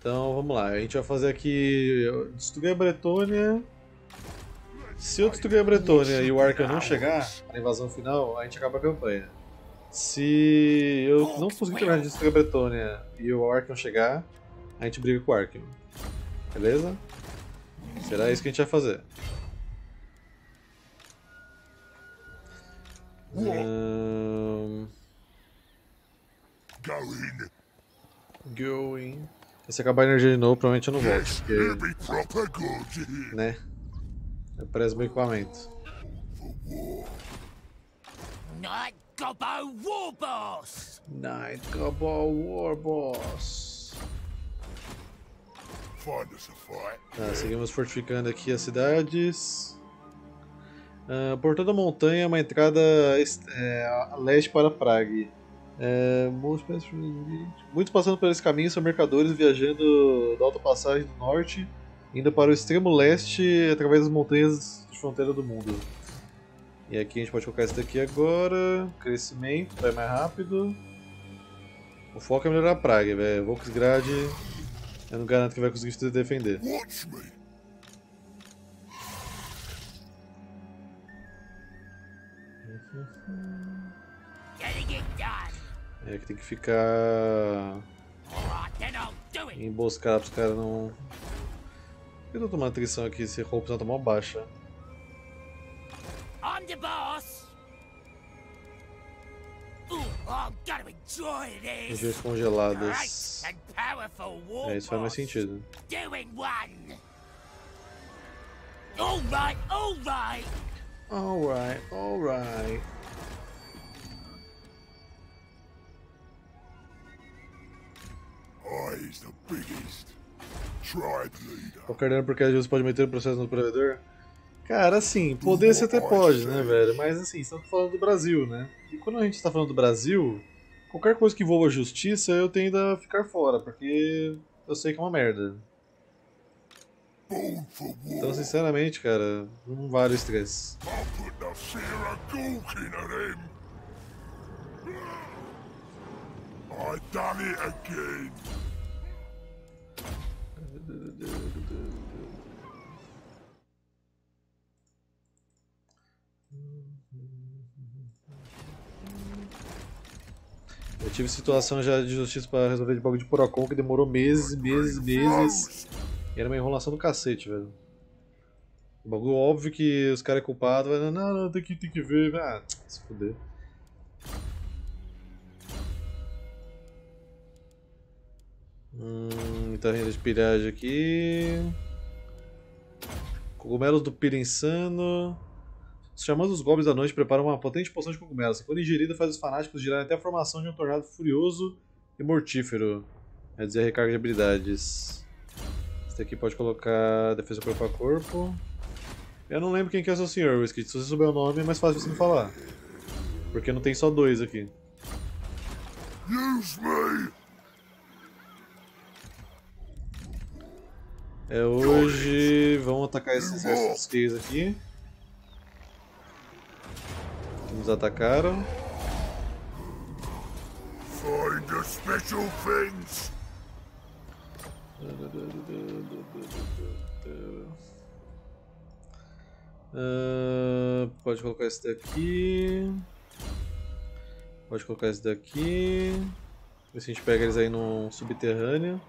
Então vamos lá, a gente vai fazer aqui. Eu destruir a Bretônia. Se eu destruir a Bretônia e o Arkham não chegar na invasão final, a gente acaba a campanha. Se eu não conseguir terminar de destruir a Bretônia e o Arkham chegar, a gente briga com o Arkham. Beleza? Será isso que a gente vai fazer. Going. Se acabar a energia de novo, provavelmente eu não volto, porque... né? Eu prezo meu equipamento. Night Gobbo Warboss! Night Gobbo Warboss! Tá, seguimos fortificando aqui as cidades. Portão da montanha é uma entrada a leste para Frag. Muitos passando por esse caminho são mercadores viajando da alta passagem do norte, indo para o extremo leste através das montanhas de fronteira do mundo. E aqui a gente pode colocar isso daqui agora. Crescimento, vai mais rápido. O foco é melhorar a praga, velho. Volk's Grade, eu não garanto que vai conseguir se defender. É que tem que ficar emboscado para os caras não... Por que eu tô tomando atrição aqui se a corrupção tá mal baixa? I'm the boss. Regiões congeladas. É, isso faz mais sentido. Alright. Qualquer dano por causa de você pode meter o processo no provedor? Cara, assim, poder você até pode, né, velho? Mas assim, estamos falando do Brasil, né? E quando a gente está falando do Brasil, qualquer coisa que envolva justiça eu tendo a ficar fora, porque eu sei que é uma merda. Então, sinceramente, cara, não vale o estresse. Eu tive situação já de justiça para resolver de bagulho de Porocon que demorou meses. E era uma enrolação do cacete, velho. O bagulho óbvio que os caras é culpado, mas não, tem que ver, ah, se fuder. Então renda de piragem aqui. Cogumelos do Pira insano. Os chamando os goblins da noite preparam uma potente poção de cogumelos. Quando ingerida faz os fanáticos girarem até a formação de um tornado furioso e mortífero. Quer dizer, recarga de habilidades. Esse daqui pode colocar defesa corpo a corpo. Eu não lembro quem que é o seu senhor, Whisky. Se você souber o nome é mais fácil você me falar, porque não tem só dois aqui. Use me. É hoje, vamos atacar esses caras aqui. Nos atacaram. Find the special things. Pode colocar esse daqui. Pode colocar esse daqui. Ver se a gente pega eles aí no subterrâneo.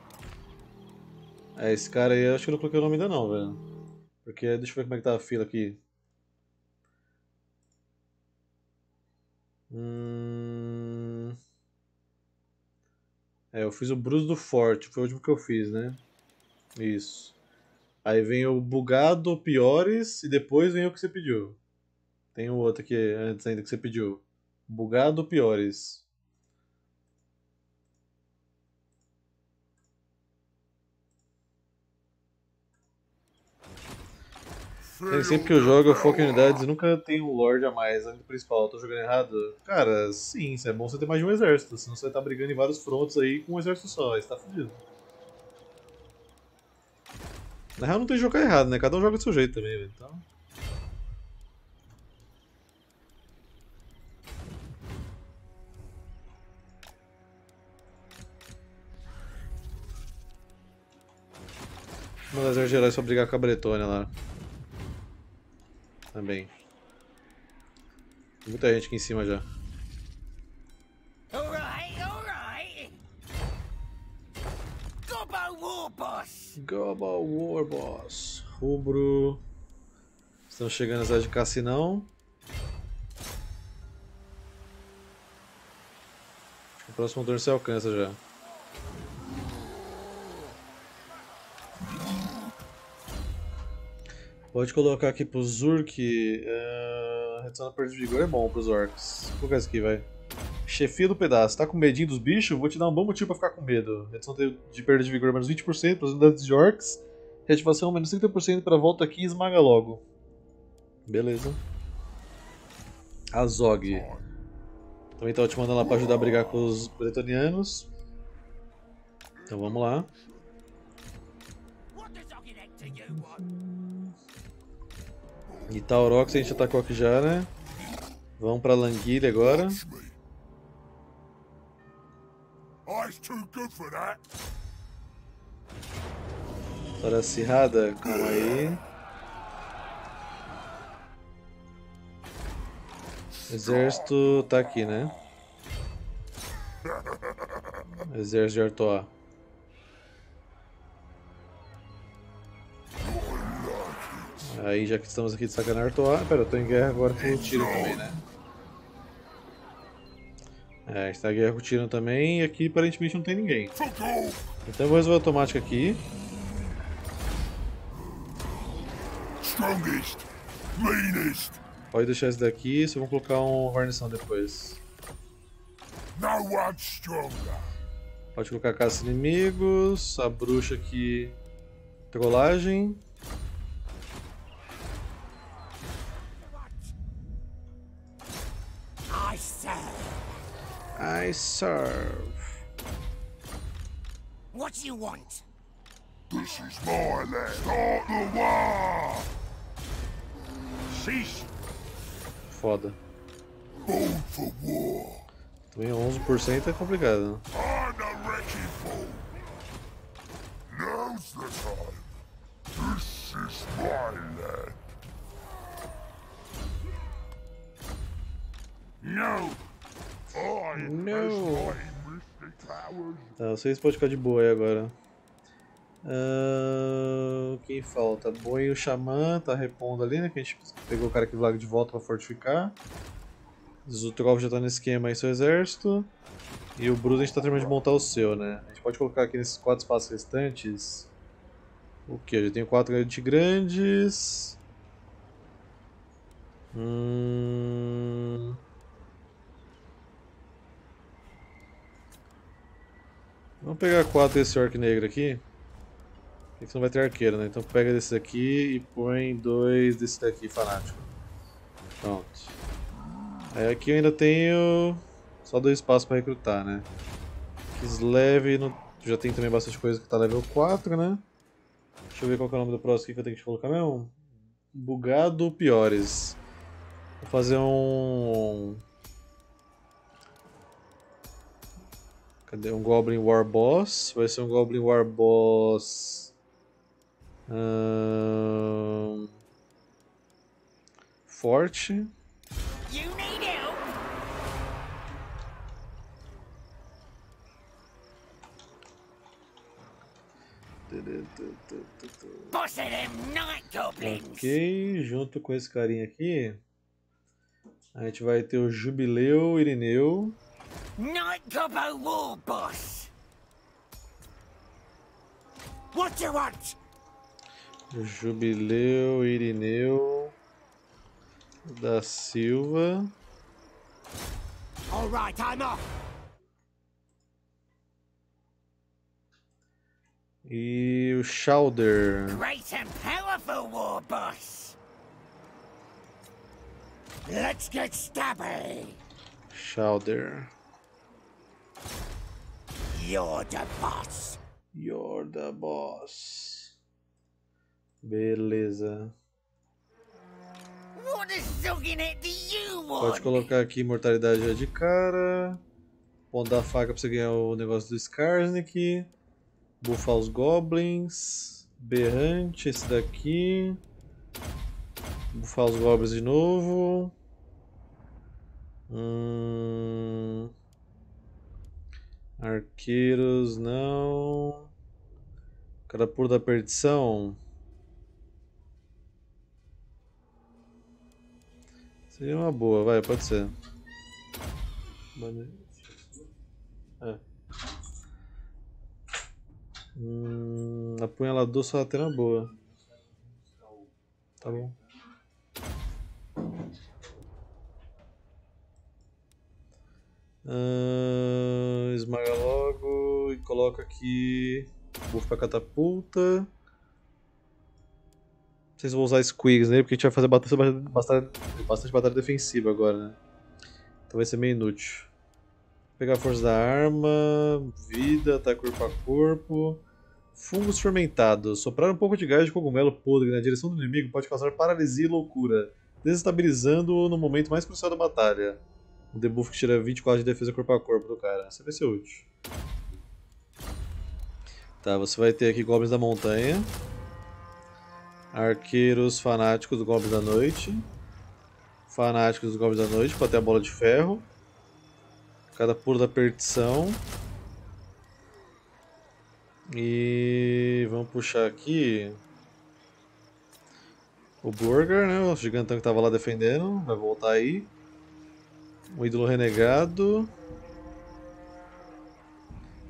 É, esse cara aí eu acho que eu não coloquei o nome ainda não, velho. Porque deixa eu ver como é que tá a fila aqui. É, eu fiz o Bruxo do Forte, foi o último que eu fiz, né? Isso. Aí vem o Bugado Piores e depois vem o que você pediu. Tem o outro aqui antes ainda que você pediu. Bugado Piores. Sempre que eu jogo, eu foco em unidades e nunca tenho um Lorde a mais, além do principal. Eu tô jogando errado? Cara, sim, é bom você ter mais de um exército, senão você vai estar brigando em vários frontos aí com um exército só, aí você tá fudido. Na real, não tem jogar errado, né? Cada um joga do seu jeito também, velho. Então... Mandar os meus heróis pra brigar com a Bretônia lá. Também. Tem muita gente aqui em cima já. Gobal War boss. Gobal War boss. Rubro. Estão chegando as áreas de Cassinão. O próximo turno se alcança já. Pode colocar aqui pro Zurk. Redução da perda de vigor é bom pros orcs. Vou colocar isso aqui, vai. Chefia do pedaço. Tá com medinho dos bichos? Vou te dar um bom motivo pra ficar com medo. Redução de perda de vigor menos 20% para as unidades de orcs. Reativação menos 30% para volta aqui e esmaga logo. Beleza. Azog. Também tava te mandando lá pra ajudar a brigar com os bretonianos. Então vamos lá. E Taurox a gente atacou aqui já, né? Vamos pra Languilha agora. Para a Cirrada, calma aí. Exército tá aqui, né? Exército de Artois. Aí, já que estamos aqui de sacanagem Artois... Pera, eu tô em guerra agora com o Tiro também, né? É, a gente tá em guerra com o Tiro também e aqui aparentemente não tem ninguém. Então eu vou resolver automático aqui. Pode deixar esse daqui, só vou colocar uma guarnição depois. Pode colocar caça inimigos, a bruxa aqui... Trollagem. I serve. What do you want? This is my land. Start the war. Cease. Foda. Vote for war. Também 11% é complicado. I'm a wrecking fool. Now's the time. This is my land. No. Não. Tá, vocês podem ficar de boa aí agora. Quem falta? Boi e o Xamã tá repondo ali, né? Que a gente pegou o cara que Waaagh de volta pra fortificar. Zutgoth já tá no esquema aí, seu exército. E o Bruce a gente tá terminando de montar o seu, né? A gente pode colocar aqui nesses 4 espaços restantes. O que? Eu já tenho 4 grandes. Vamos pegar 4 desse orc negro aqui. Aqui não vai ter arqueiro, né? Então pega desse aqui e põe 2 desse daqui, fanático. Pronto. Aí aqui eu ainda tenho só 2 espaços para recrutar, né? Sleve no... já tem também bastante coisa que tá level 4, né? Deixa eu ver qual que é o nome do próximo aqui que eu tenho que colocar mesmo. Bugado Piores. Vou fazer um... Cadê um Goblin War Boss? Vai ser um Goblin War Boss. Forte. Ok, junto com esse carinha aqui, a gente vai ter o Jubileu Irineu. Night Gobbo Warboss. What do you want? Jubileu Irineu da Silva. All right, I'm off. E o Shoulder. Great and powerful war boss. Let's get stabby. Shoulder. You're the boss. You're the boss. Beleza. Pode colocar aqui mortalidade já de cara. Vou dar a faca pra você ganhar o negócio do Skarsnik. Buffar os goblins. Berrante, esse daqui. Bufar os goblins de novo. Arqueiros, não. Carapura da perdição. Seria uma boa, vai, pode ser. É. Apunhalador só tem uma boa. Tá bom. Esmaga logo e coloca aqui buff pra catapulta. Não sei se vou usar squigs nele, né? Porque a gente vai fazer bastante batalha defensiva agora, né? Então vai ser meio inútil. Vou pegar a força da arma, vida, ataque corpo a corpo. Fungos fermentados. Soprar um pouco de gás de cogumelo podre na direção do inimigo pode causar paralisia e loucura, desestabilizando-o no momento mais crucial da batalha. Um debuff que tira 24 de defesa corpo a corpo do cara. Isso vai ser útil. Tá, você vai ter aqui Goblins da Montanha. Arqueiros fanáticos do Goblins da Noite. Fanáticos dos Goblins da Noite para ter a bola de ferro. Cada puro da perdição. E vamos puxar aqui o Borgar, né? O gigantão que tava lá defendendo. Vai voltar aí. O ídolo renegado.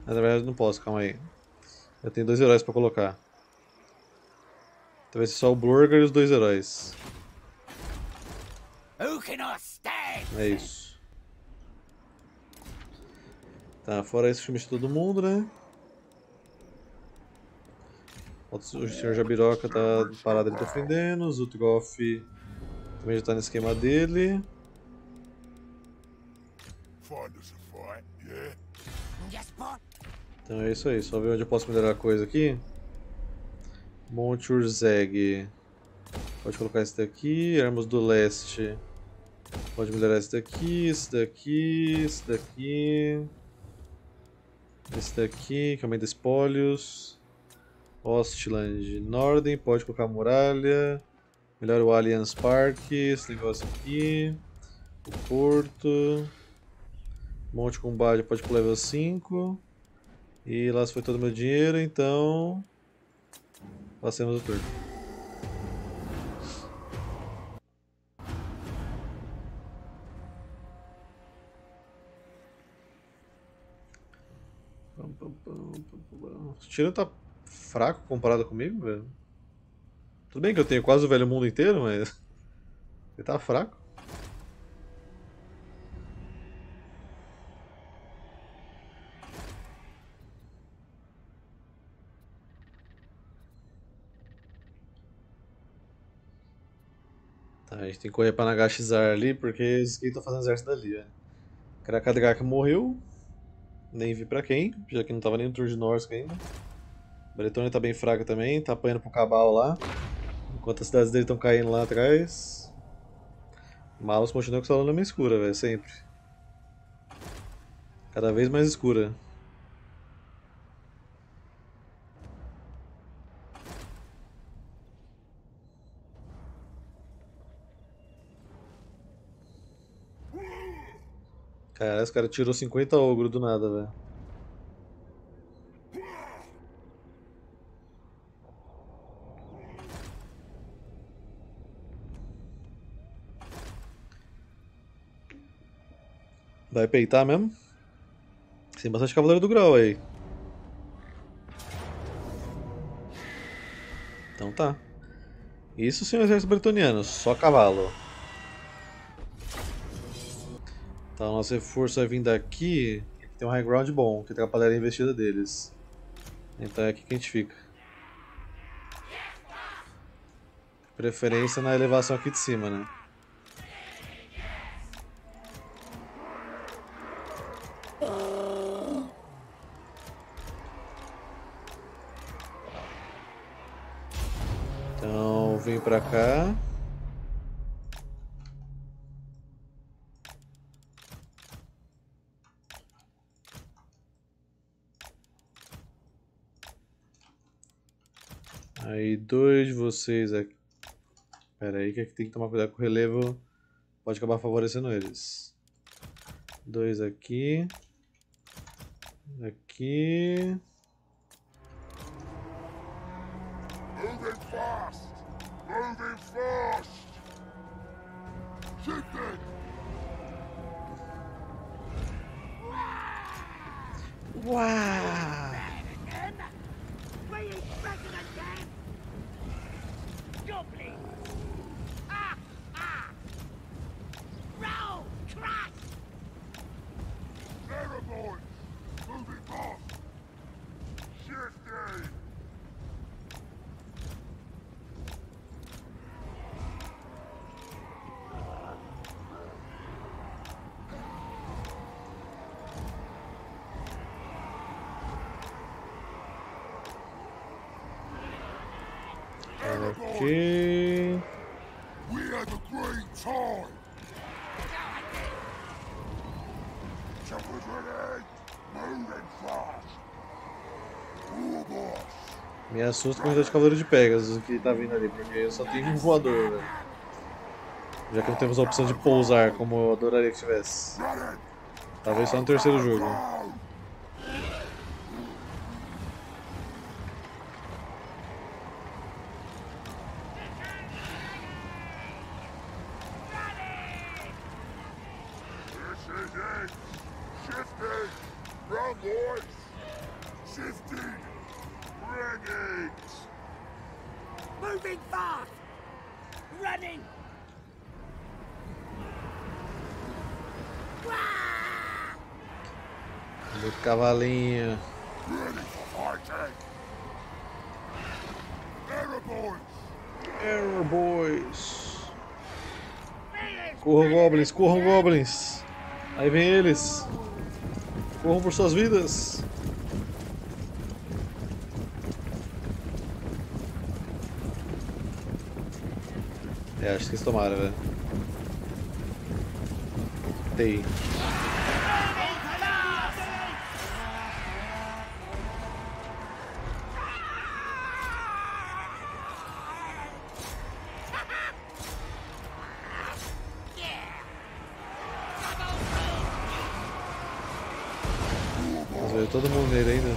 Na verdade não posso, calma aí. Eu tenho dois heróis pra colocar. Então vai ser só o Borgar e os dois heróis. É isso. Tá, fora isso filme de todo mundo, né? O senhor Jabiroca tá parado ali defendendo. O Zutgoth também já tá no esquema dele. Então é isso aí, só ver onde eu posso melhorar a coisa aqui. Monte Urzeg. Pode colocar esse daqui. Armas do Leste. Pode melhorar esse daqui, esse daqui, esse daqui. Esse daqui, que aumenta espólios. Ostland, Norden, pode colocar muralha. Melhora o Allianz Park, esse negócio aqui. O Porto. Monte Combate pode ir pro level 5. E lá se foi todo o meu dinheiro, então... Passemos o turno. O Tiro tá fraco comparado comigo, velho. Tudo bem que eu tenho quase o velho mundo inteiro, mas... Ele tá fraco. A gente tem que correr pra Nagashizar ali, porque os que estão fazendo exército dali, né? Krakadraka morreu. Nem vi pra quem, já que não tava nem no turno de Norsk ainda. Bretônia tá bem fraca também, tá apanhando pro Cabal lá. Enquanto as cidades dele estão caindo lá atrás. Malus continua com essa lâmina escura, velho, sempre. Cada vez mais escura. Cara, esse cara tirou 50 ogro do nada, velho. Vai peitar mesmo? Tem bastante cavaleiro do grau aí. Então tá. Isso sim é um exército bretoniano, só cavalo. Tá, o nosso reforço vai vir daqui, que tem um high ground bom, que atrapalharia a investida deles. Então é aqui que a gente fica. Preferência na elevação aqui de cima, né? Então vem pra cá. Aí dois de vocês aqui. Pera aí que aqui tem que tomar cuidado com o relevo. Pode acabar favorecendo eles. Dois aqui. Aqui. Moving fast! Moving fast! Shoot them! Wow! Okay. We had a great time. Jumpers ready, moving fast. War boss. Me assusta com os cavaleiros de Pegasus que tá vindo ali, porque só tem um voador, velho. Já que não temos a opção de pousar, como eu adoraria que tivesse. Talvez só no terceiro jogo. Cavalinho. Arrow boys. Corram, goblins, corram, goblins. Aí vem eles. Corram por suas vidas. É, acho que eles tomaram, velho. Tem. Todo mundo nele ainda.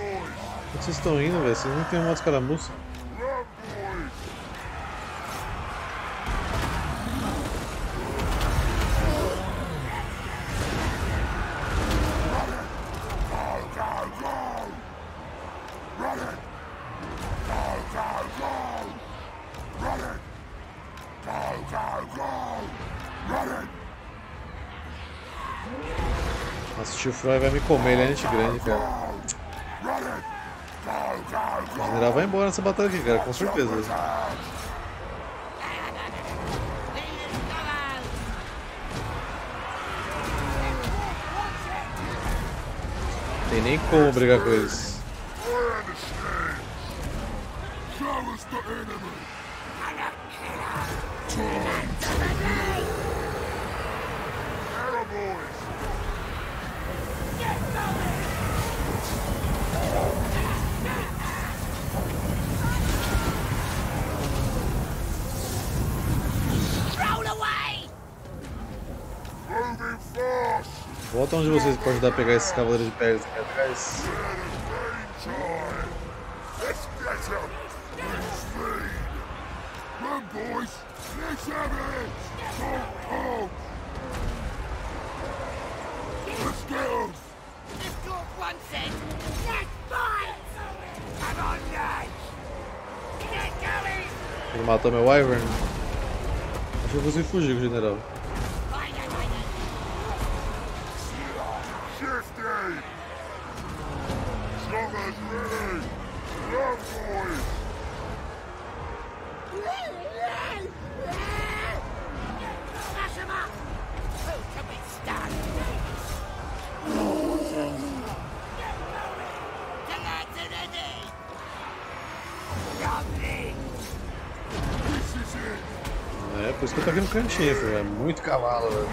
Onde vocês estão indo, velho? Vocês não tem uma escaramuça? O Froy vai me comer, ele é gente grande, cara. O general vai embora nessa batalha aqui, cara, com certeza. Não tem nem como brigar com eles. Volta onde vocês podem ajudar a pegar esses cavaleiros de pedra atrás. Ele matou meu Wyvern. Acho que eu consegui fugir com o general. É, por isso que eu tô aqui no cantinho, filho. É muito cavalo, velho.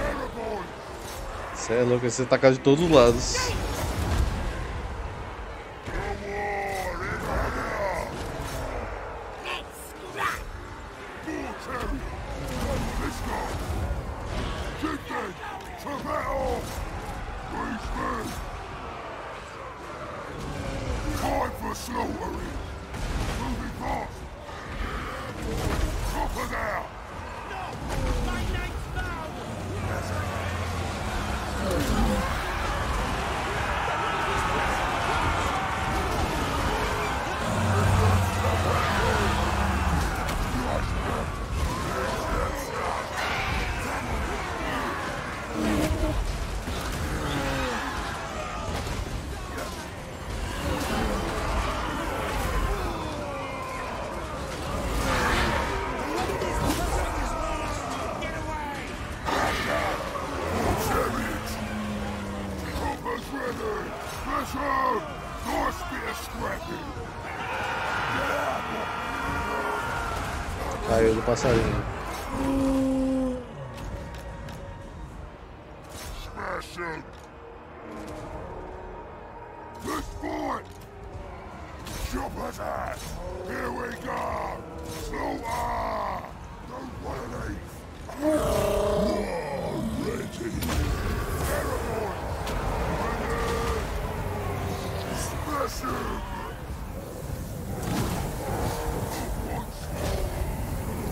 Você é louco, você taca de todos os lados. Caiu do passarinho.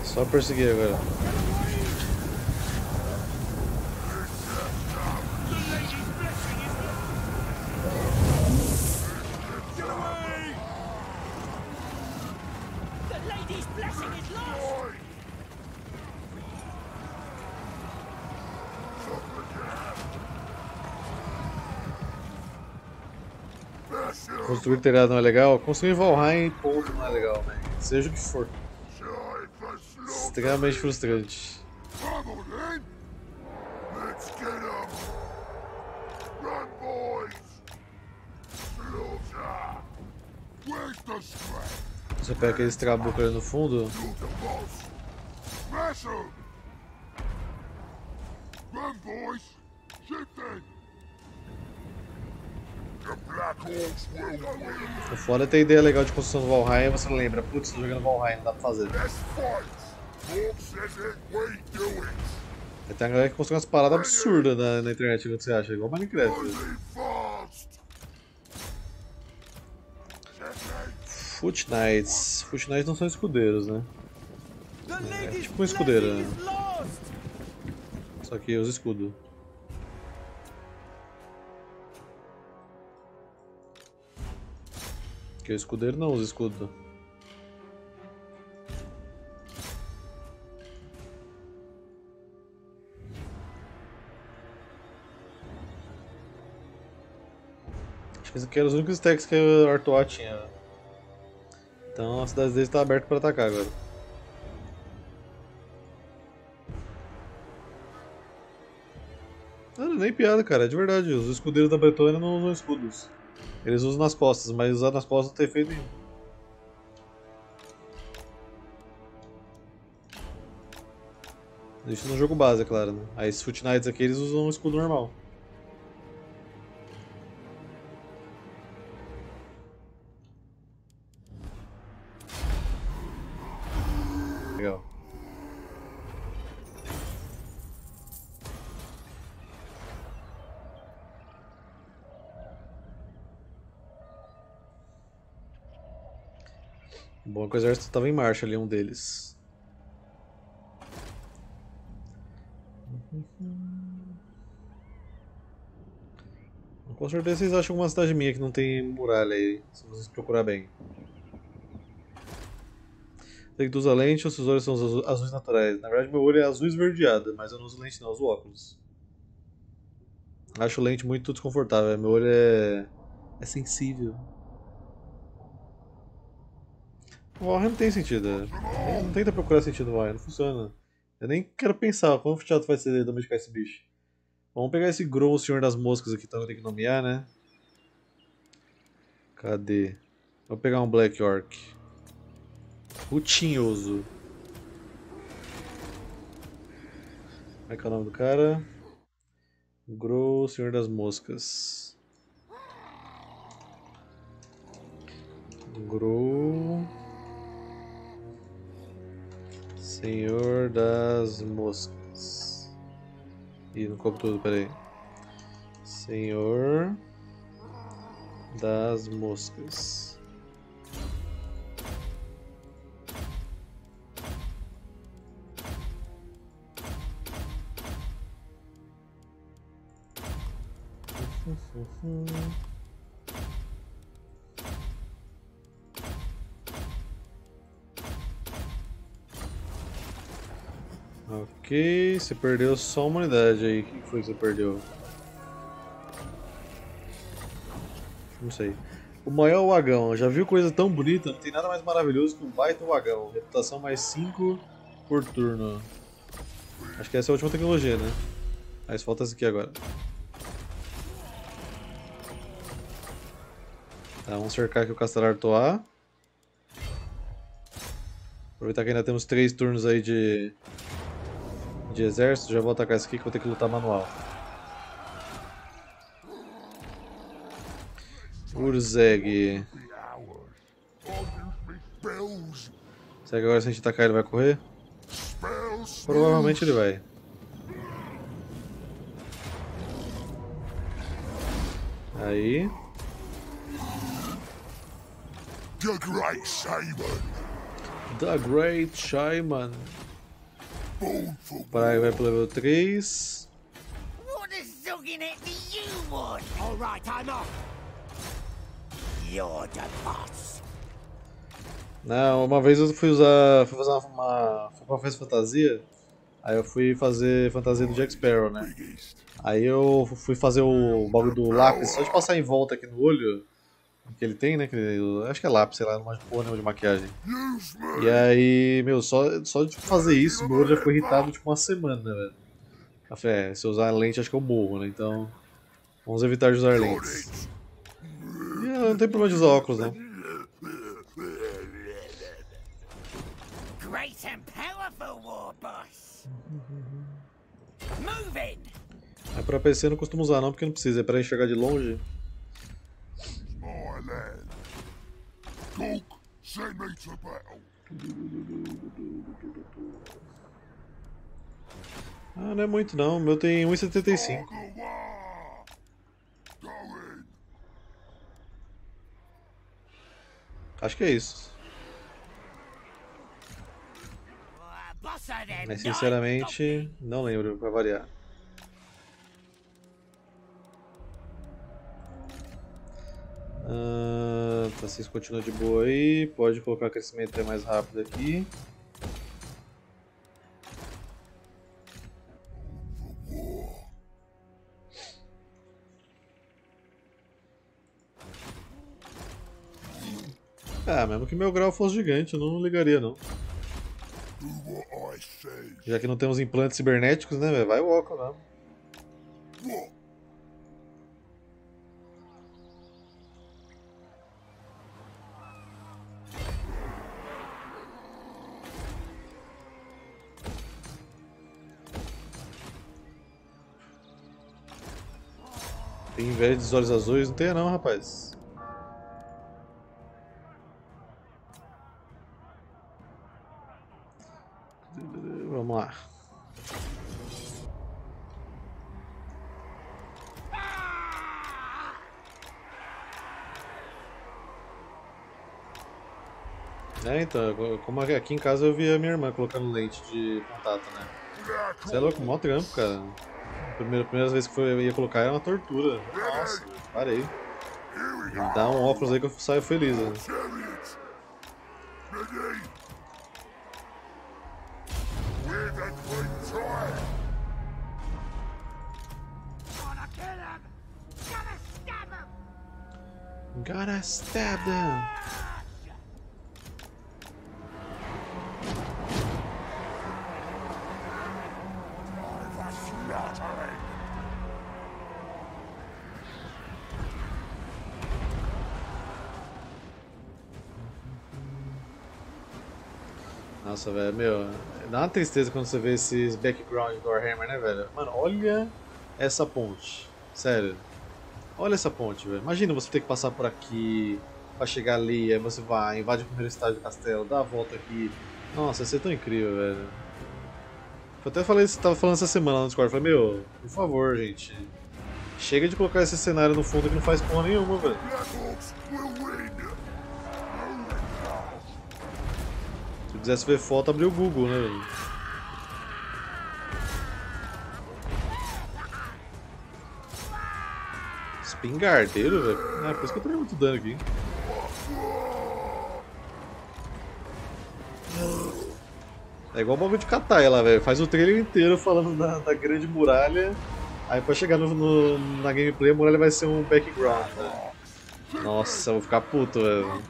Só perseguir agora. Construir telhado não é legal? Construir Valheim ponto não é legal, né? Seja o que for. Extremamente frustrante. Você pega aqueles trabucos ali no fundo. O foda é ter ideia legal de construção do Valheim, você não lembra, putz, tô jogando Valheim, não dá pra fazer. Tem uma galera que construiu umas paradas absurdas na internet, o que você acha? Igual Minecraft. Footnights. Footnights não são escudeiros, né? É tipo um escudeiro, né? Só que os escudos. Porque o escudeiro não usa escudo. Esses aqui eram os únicos stacks que o Artois tinha. Então a cidade dele está aberta para atacar agora. Não, nem piada, cara, é de verdade. Os escudeiros da Bretônia não usam escudos. Eles usam nas costas, mas usar nas costas não tem efeito nenhum. Isso no jogo base, é claro, né? Aí esses Footnights aqui eles usam um escudo normal. Bom, o exército estava em marcha ali, um deles. Com certeza vocês acham uma cidade minha que não tem muralha aí, se vocês procurar bem. Tem que usar lente, os seus olhos são azuis naturais. Na verdade meu olho é azul esverdeado, mas eu não uso lente não, eu uso óculos. Acho lente muito desconfortável, meu olho é sensível. O Waaagh não tem sentido, não tenta procurar sentido no Waaagh, não funciona. Eu nem quero pensar quão chato vai ser domesticar esse bicho. Vamos pegar esse Grow, Senhor das Moscas aqui, então eu tenho que nomear, né? Cadê? Vou pegar um Black Orc. Rutinhoso. Como é que é o nome do cara? Grow, Senhor das Moscas. Grow, Senhor das Moscas. Ih, não copo tudo, peraí. Senhor das Moscas. Ok, você perdeu só uma unidade aí. O que foi que você perdeu? Não sei. O maior Waagão. Já viu coisa tão bonita? Não tem nada mais maravilhoso que um baita Waagão. Reputação mais 5 por turno. Acho que essa é a última tecnologia, né? Mas falta essa aqui agora. Tá, vamos cercar aqui o Castelo Artois. Aproveitar que ainda temos 3 turnos aí de exército. Já vou atacar esse aqui que eu vou ter que lutar manual. Urzeg. Será que agora se a gente atacar ele vai correr? Provavelmente ele vai. Aí. The Great Shaman. The Great Shaman. Praia vai pro level 3. What is Zugging it do you want? All right, I'm off. You're the boss. Não, uma vez eu fui fazer fantasia. Aí eu fui fazer fantasia do Jack Sparrow, né? Aí eu fui fazer o bagulho do lápis, só de passar em volta aqui no olho. Que ele tem, né? Que ele, acho que é lápis, sei lá, uma porra nenhuma de maquiagem. E aí, meu, só de fazer isso, meu olho já foi irritado tipo uma semana, velho. A fé, se eu usar lente, acho que eu morro, né? Então, vamos evitar de usar lentes. E eu não tenho problema de usar óculos, não. Great and powerful war boss. Moving. É pra PC eu não costumo usar, não, porque não precisa. É pra enxergar de longe. Ah, não é muito não, o meu tem 1,75. Acho que é isso. Mas sinceramente, não lembro, pra variar. Tá, vocês continuam de boa aí. Pode colocar crescimento mais rápido aqui. Ah, mesmo que meu grau fosse gigante, eu não ligaria não. Já que não temos implantes cibernéticos, né? Vai o óculos, né? Tem inveja dos olhos azuis? Não tem não, rapaz. Vamos lá. É, então, como aqui em casa eu vi a minha irmã colocando lente de contato, né? Você é louco, mó trampo, cara. Primeira vez que eu ia colocar era uma tortura. Nossa, parei. Me dá um óculos aí que eu saio feliz. Né? Gotta stab them! Nossa, velho, meu, dá uma tristeza quando você vê esses background do Warhammer, né, velho? Mano, olha essa ponte, sério. Olha essa ponte, velho. Imagina você ter que passar por aqui pra chegar ali, aí você vai, invade o primeiro estágio do castelo, dá a volta aqui. Nossa, isso é tão incrível, velho. Eu até falei, tava falando essa semana lá no Discord, falei, meu, por favor, gente, chega de colocar esse cenário no fundo que não faz porra nenhuma, velho. Se quisesse ver foto, abriu o Google, né, velho? Espingardeiro, velho? É, por isso que eu tomei muito dano aqui. É igual o bagulho de Katai lá, velho. Faz o trailer inteiro falando da grande muralha. Aí pra chegar na gameplay, a muralha vai ser um background, né? Nossa, eu vou ficar puto, velho.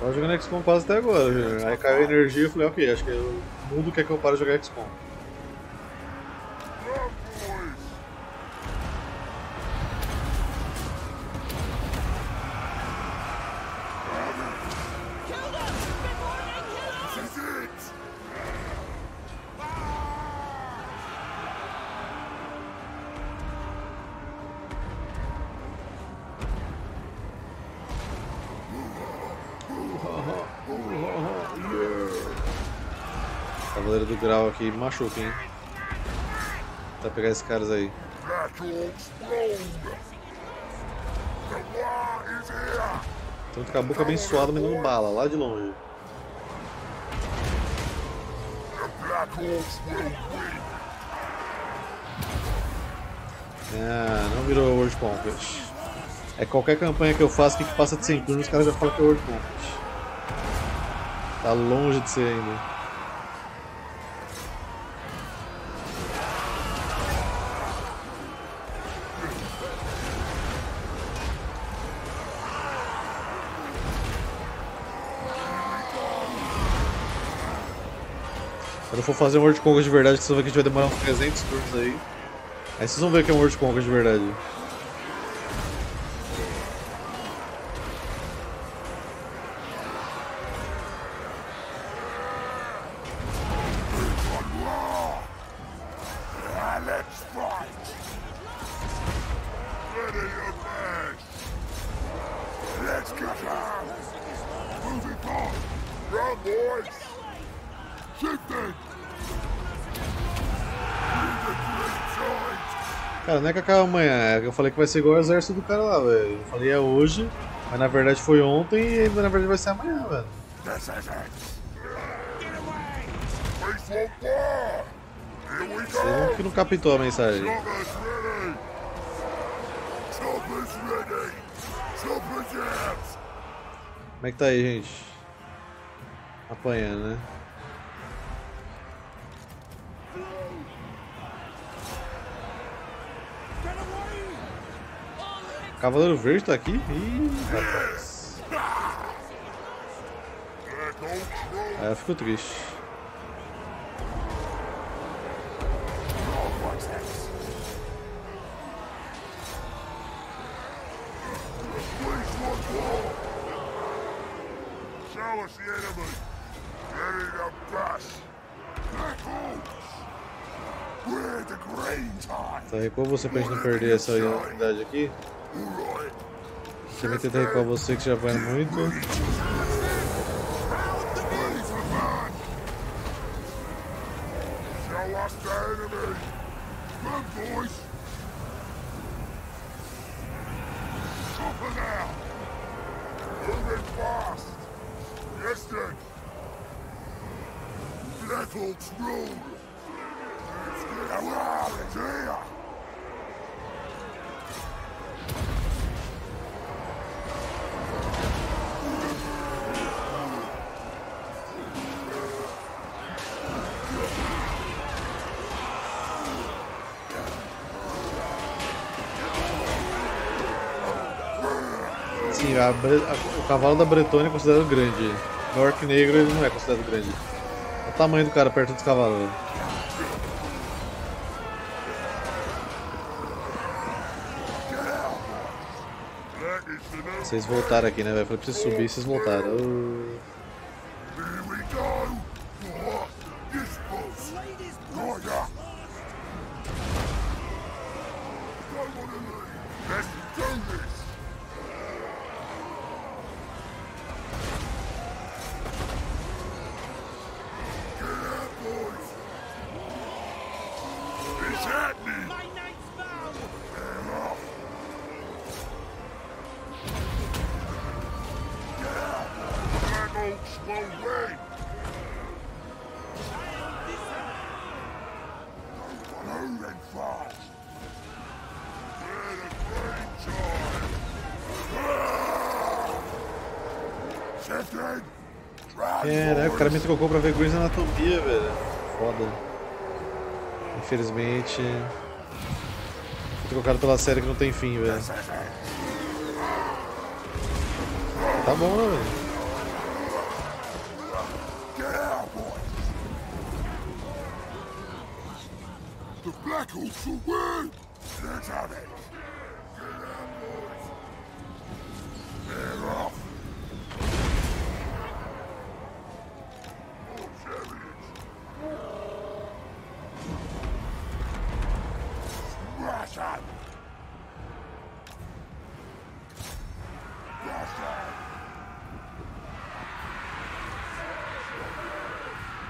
Tava jogando XCOM quase até agora, gente. Aí caiu a energia e eu falei, ok, acho que o mundo quer que eu pare de jogar XCOM. Grau aqui machuca, hein? Tá pegar esses caras aí. Tanto que a boca bem suada, mandando bala lá de longe. Ah, não virou World Pompeii. É qualquer campanha que eu faço que passa de 100 turnos, os caras já falam que é World Pompeii. Tá longe de ser ainda. Se for fazer um World Conquest de verdade, que vocês vão ver que a gente vai demorar uns 300 turnos aí. Aí vocês vão ver que é um World Conquest de verdade. Não é que amanhã, eu falei que vai ser igual o exército do cara lá, velho. Eu falei é hoje, mas na verdade foi ontem e na verdade vai ser amanhã, velho. Você que não captou a mensagem. Como é que tá aí, gente? Apanhando, né? Cavaleiro Verde tá aqui? Ih, rapaz. Aí eu fico triste. Tá, recuou você pra gente não perder essa unidade aqui. Também tentei com você que já vai muito. strength. Blackhold's rule. It's here. Sim, o cavalo da Bretônia é considerado grande. O Gork negro ele não é considerado grande. Olha o tamanho do cara perto dos cavalos. Vocês voltaram aqui, né, velho? Falei pra vocês subir e vocês voltaram. Caraca, o cara me trocou pra ver Grey's Anatomia, velho. Foda. Infelizmente. Fui trocado pela série que não tem fim, velho. Tá bom, velho.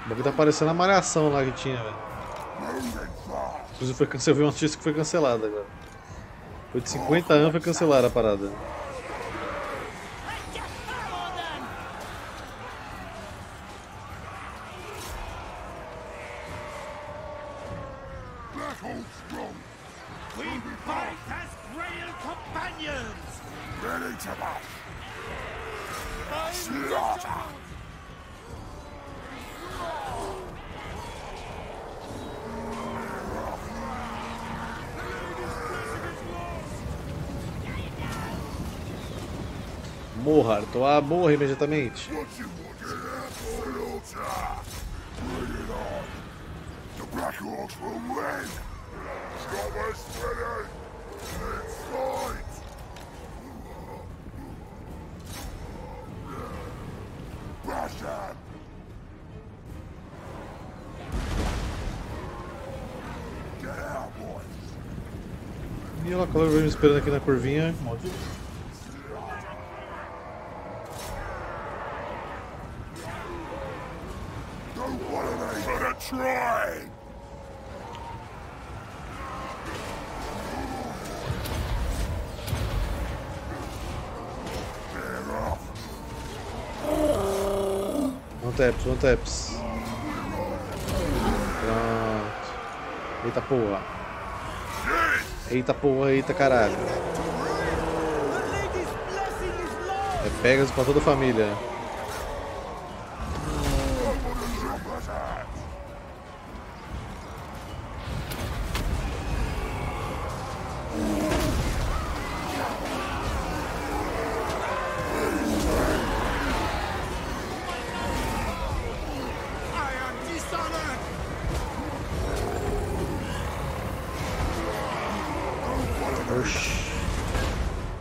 O bagulho tá parecendo a malhação lá que tinha, velho. Eu vi uma notícia que foi cancelada agora. Foi de 50 anos, foi cancelada a parada. Morra, Artois, morra imediatamente. E olha lá, claro, eu me esperando aqui na curvinha. One taps. Pronto. Eita porra. Eita porra, eita caralho. É Pegasus pra toda a família.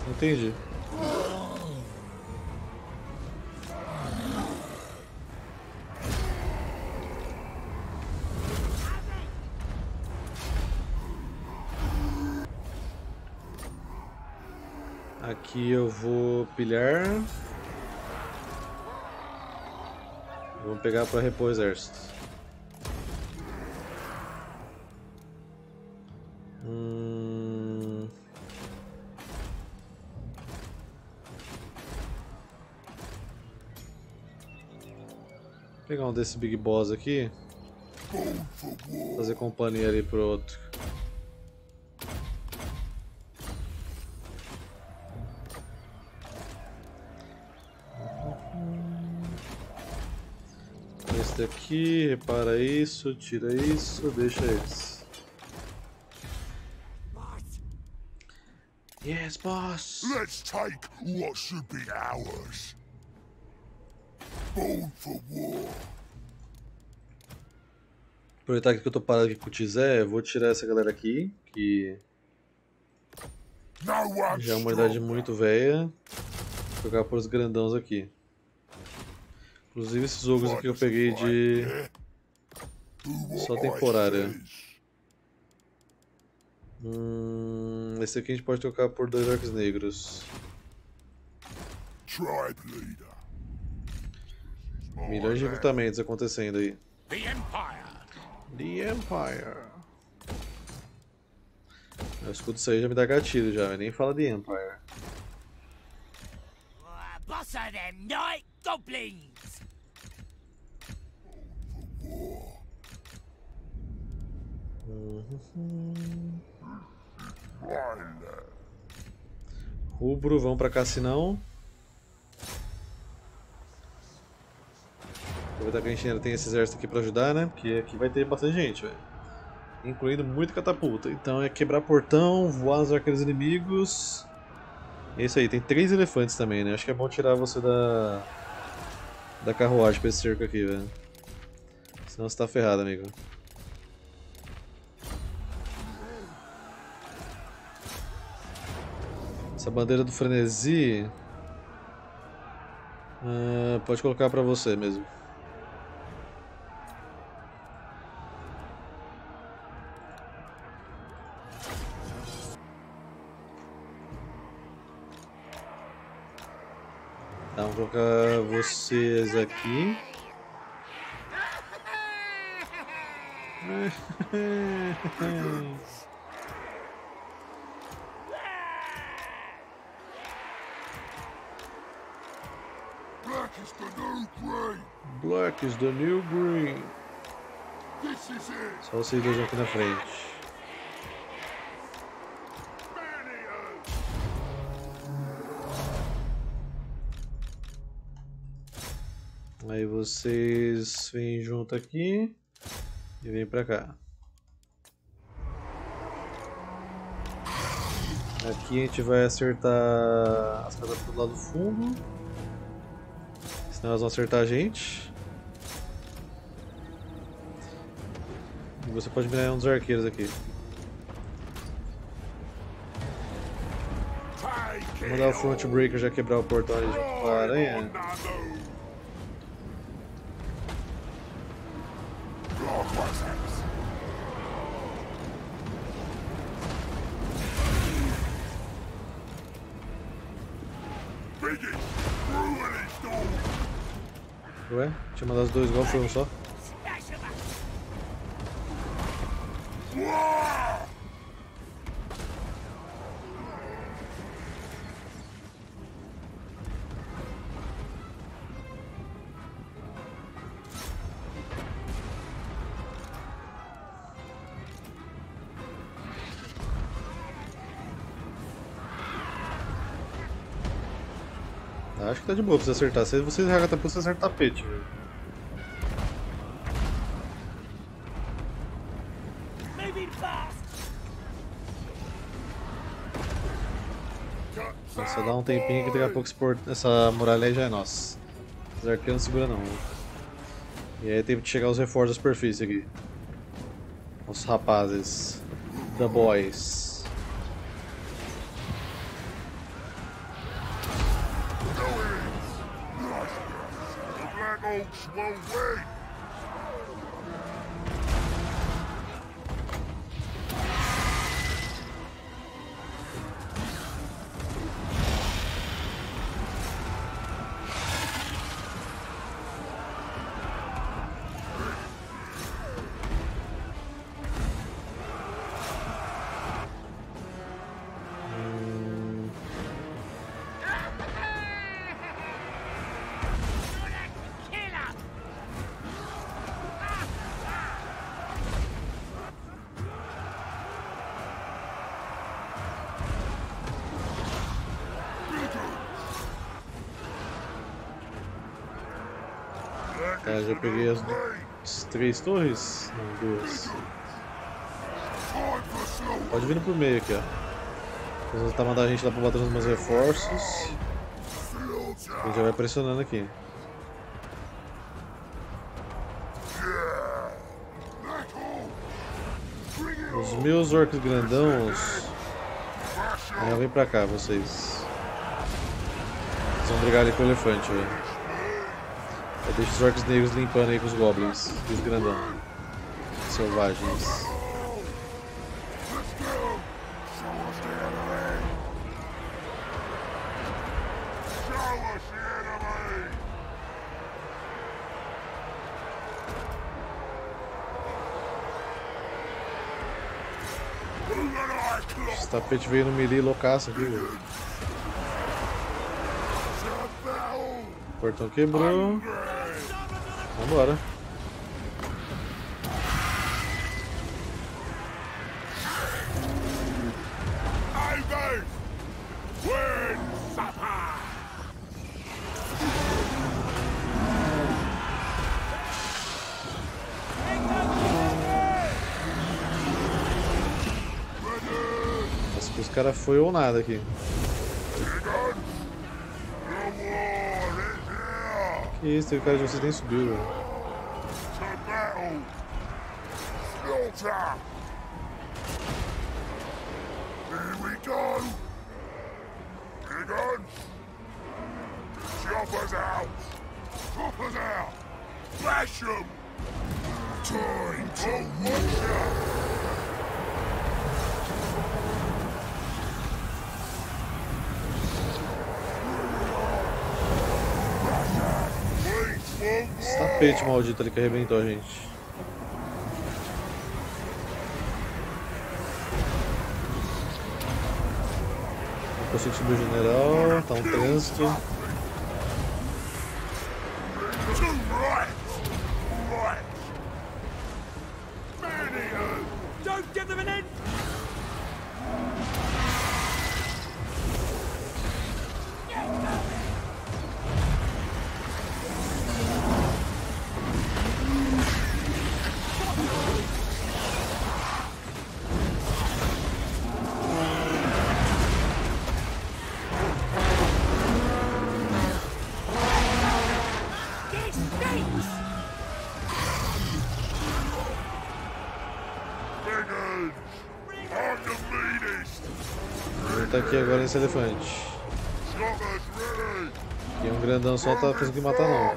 Entendi. Aqui eu vou pilhar. Vamos pegar para repor o exército. Vou pegar um desse Big Boss aqui. Fazer companhia ali pro outro. Esse daqui, repara isso, tira isso, deixa esse. Yes, boss! Let's take what should be ours. Born for war. Aproveitar que eu tô parado aqui com o Tizé, eu vou tirar essa galera aqui, que já é uma idade muito velha. Vou jogar por os grandãos aqui. Inclusive esses ogros aqui eu peguei de só temporária. Esse aqui a gente pode trocar por dois orcs negros. Milhões de recrutamentos acontecendo aí. The Empire. Eu escuto isso aí já me dá gatilho já, nem fala de Empire. Boss of them Night Goblins. Rubro, vão pra cá senão. Aproveitar que a gente ainda tem esse exército aqui pra ajudar, né? Porque aqui vai ter bastante gente, velho. Incluindo muito catapulta. Então é quebrar portão, voar os arqueiros inimigos. É isso aí, tem 3 elefantes também, né? Acho que é bom tirar você da carruagem pra esse cerco aqui, velho. Senão você tá ferrado, amigo. Essa bandeira do frenesi... pode colocar pra você mesmo. Tá, vamos colocar vocês aqui. Black is the new green. Black is the new green. Só vocês dois aqui na frente. Aí vocês vêm junto aqui e vêm pra cá. Aqui a gente vai acertar as casas pro lado do fundo, senão elas vão acertar a gente. E você pode mirar um dos arqueiros aqui. Vou mandar o Front Breaker já quebrar o portão ali com a aranha. Ué? Tinha mandado os dois igual foi um só. Acho que tá de boa pra você acertar. Se você errar catapulta, você acerta o tapete. Só dá um tempinho que daqui a pouco essa muralha aí já é nossa. Esses arqueiros não segura não. E aí tem que chegar os reforços da superfície aqui. Os rapazes. The boys. Cara, já peguei as três torres? Não, duas. Pode vir pro meio aqui, ó. Eles vão tentar mandar a gente lá pra bater nos meus reforços. A gente já vai pressionando aqui. Os meus orcs grandãos. Já vem pra cá, vocês. Vocês vão brigar ali com o elefante, velho. Eu deixo os orcs negros limpando aí com os goblins. E os grandão. Selvagens. Esse tapete veio no melee loucaço aqui, velho. O portão quebrou. Vambora. Cara, foi ou nada aqui. Que isso, teve cara de vocês nem subiu, velho. Tapete maldito ali que arrebentou a gente. Não consigo subir o general, tá um trânsito. Tá aqui agora esse elefante. E um grandão só tá conseguindo matar não.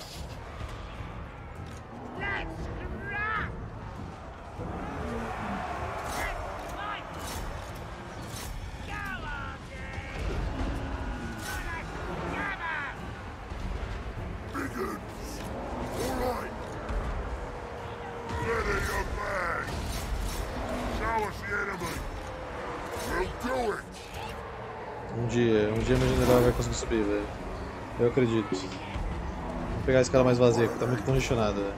Um dia meu general vai conseguir subir, velho. Eu acredito. Vou pegar esse cara mais vazio, que tá muito congestionado, velho.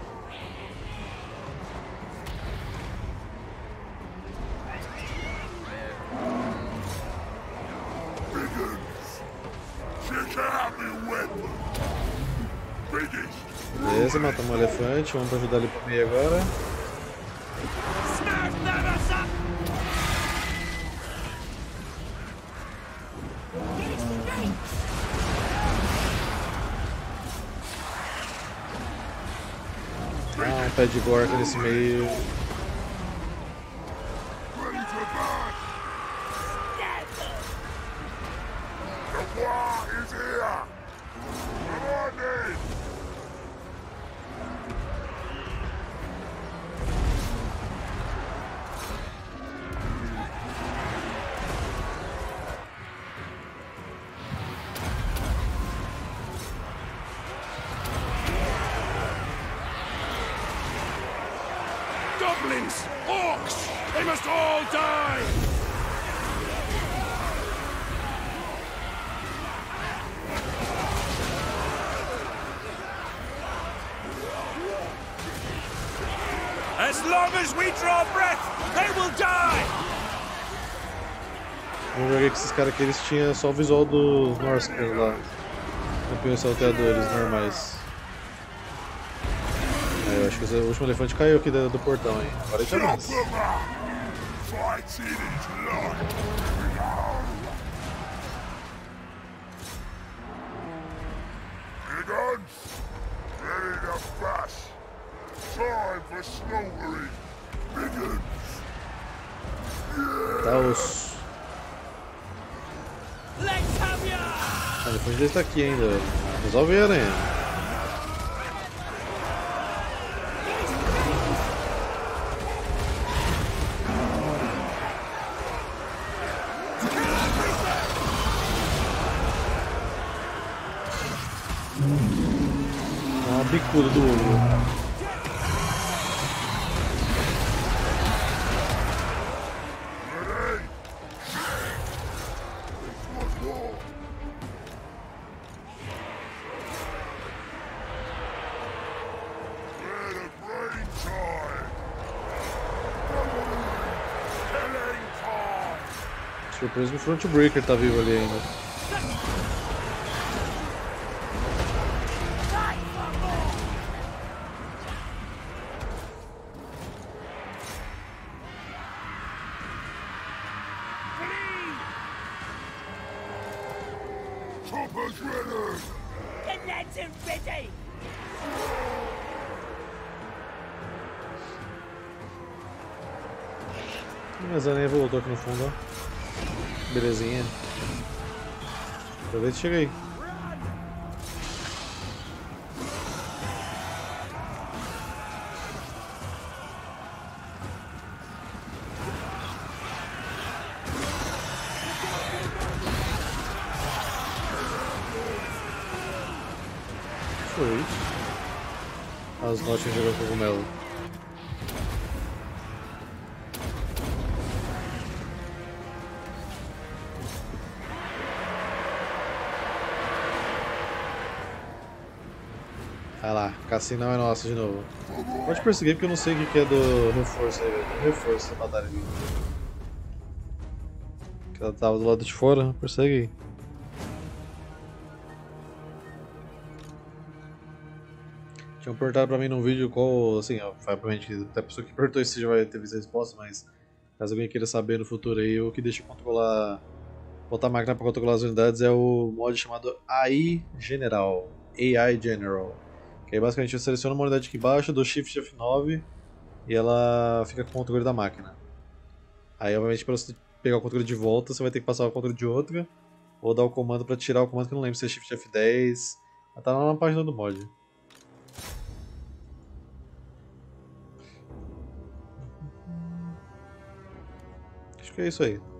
Beleza, matamos um elefante, vamos ajudar ele pro meio agora. Pé de Gork nesse meio. As long as we draw breath, they will die. Eu joguei com esses caras que eles tinham só o visual dos Norskers lá. Campeões salteadores normais. É, eu acho que o último elefante caiu aqui do portão, hein? Agora ele tá mais. Tá os... Ah, depois dele tá aqui ainda. Resolve a aranha. Uma bicuda do olho. Surpresa que o Frontbreaker tá vivo ali ainda. Mas a aranha voltou aqui no fundo, ó. Belezinha. Aproveita e chega aí. Foi isso. As notas jogam cogumelo. Vai lá, Cassinão é nosso de novo. Pode perseguir porque eu não sei o que é do reforço aí, velho. Tem um reforço na batalha ali. Que ela tava do lado de fora, persegue aí. Tinham perguntado pra mim num vídeo qual, assim, obviamente até a pessoa que perguntou isso já vai ter visto a resposta, mas caso alguém queira saber no futuro aí, o que deixa controlar, botar a máquina pra controlar as unidades é o mod chamado AI General. Que aí basicamente eu seleciono uma unidade aqui embaixo, dou Shift F9 e ela fica com o controle da máquina. Aí obviamente para você pegar o controle de volta, você vai ter que passar o controle de outra, ou dar o comando para tirar o comando que eu não lembro se é Shift F10, ela tá lá na página do mod. Acho que é isso aí.